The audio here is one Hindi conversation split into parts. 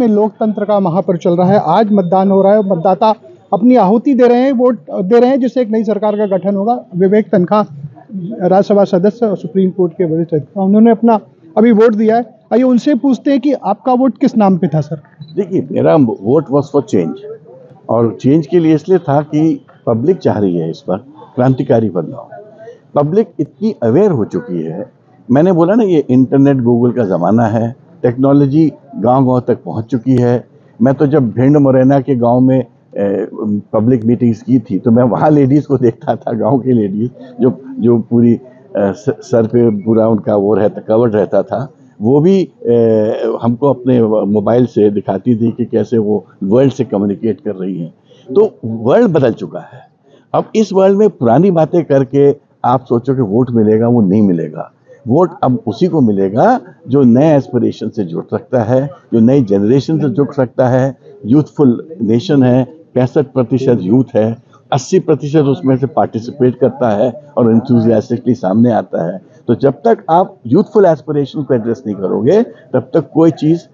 में लोकतंत्र का महापर्व चल रहा है। आज मतदान हो रहा है, मतदाता अपनी आहुति दे रहे हैं, वोट दे रहे हैं, जिससे एक नई सरकार का गठन होगा। विवेक तनखा राज्यसभा सदस्य और सुप्रीम कोर्ट के वरिष्ठ अधिवक्ता, उन्होंने अपना अभी वोट दिया है। आइए उनसे पूछते हैं कि आपका वोट किस नाम पे था सर? देखिए, मेरा वोट वॉज फॉर चेंज, और चेंज के लिए इसलिए था कि पब्लिक चाह रही है इस पर क्रांतिकारी बदलाव। पब्लिक इतनी अवेयर हो चुकी है, मैंने बोला ना, ये इंटरनेट गूगल का ज़माना है, टेक्नोलॉजी गांव-गांव तक पहुंच चुकी है। मैं तो जब भिंड मुरैना के गांव में पब्लिक मीटिंग्स की थी तो मैं वहाँ लेडीज़ को देखता था, गांव के लेडीज़ जो पूरी सर पे पूरा उनका वो रहता, कवर रहता था, वो भी हमको अपने मोबाइल से दिखाती थी कि कैसे वो वर्ल्ड से कम्युनिकेट कर रही हैं। तो वर्ल्ड बदल चुका है। अब इस वर्ल्ड में पुरानी बातें करके आप सोचो कि वोट मिलेगा, वो नहीं मिलेगा। वोट अब उसी को मिलेगा जो नए एस्पिरेशन से जुड़ सकता है, जो नई जनरेशन से जुड़ सकता है। यूथफुल नेशन है, 65% यूथ है, 80% उसमें से पार्टिसिपेट करता है और इंथुजियास्टिकली सामने आता है। तो जब तक आप यूथफुल एस्पिरेशन को एड्रेस नहीं करोगे, तब तक कोई चीज़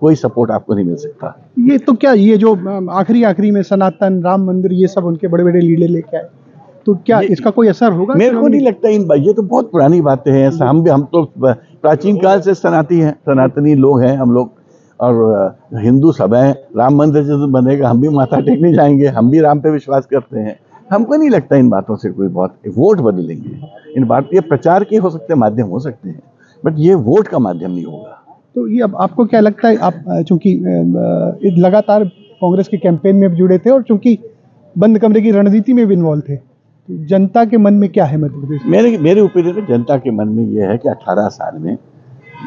कोई सपोर्ट आपको नहीं मिल सकता। ये तो क्या, ये जो आखिरी में सनातन, राम मंदिर, ये सब उनके बड़े बड़े लीडर लेके आए, तो क्या इसका कोई असर होगा? मेरे को नहीं लगता। ये तो बहुत पुरानी बातें हैं। हम तो प्राचीन काल से सनातनी लोग हैं हम लोग, और हिंदू सब हैं। राम मंदिर जब बनेगा हम भी माथा टेकने जाएंगे, हम भी राम पे विश्वास करते हैं। हमको नहीं लगता इन बातों से कोई बहुत वोट बदलेंगे। इन बात ये प्रचार के हो सकते हैं, माध्यम हो सकते हैं, बट ये वोट का माध्यम नहीं होगा। तो ये अब आपको क्या लगता है, आप चूँकि लगातार कांग्रेस के कैंपेन में जुड़े थे और चूँकि बंद कमरे की रणनीति में भी इन्वॉल्व थे, जनता के मन में क्या है मध्य प्रदेश? मेरे ओपिनियन में जनता के मन में ये है कि 18 साल में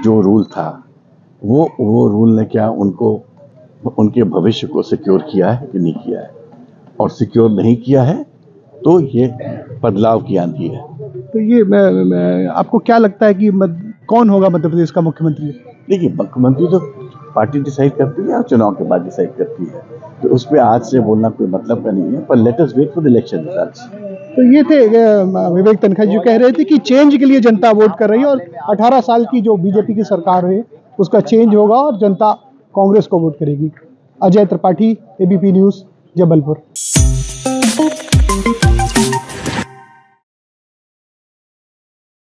जो रूल था वो रूल ने क्या उनको, उनके भविष्य को सिक्योर किया है कि नहीं किया है, और सिक्योर नहीं किया है तो ये बदलाव की आंधी है। तो ये आपको क्या लगता है कि कौन होगा मध्य प्रदेश का मुख्यमंत्री? देखिए, मुख्यमंत्री तो पार्टी डिसाइड करती है और चुनाव के बाद डिसाइड करती है, तो उस पर आज से बोलना कोई मतलब का नहीं है। पर let us wait for election results. तो ये थे विवेक तनखा जी, कह रहे थे कि चेंज के लिए जनता वोट कर रही है और 18 साल की जो बीजेपी की सरकार है उसका चेंज होगा और जनता कांग्रेस को वोट करेगी। Ajay Tripathi, ABP news, Jabalpur.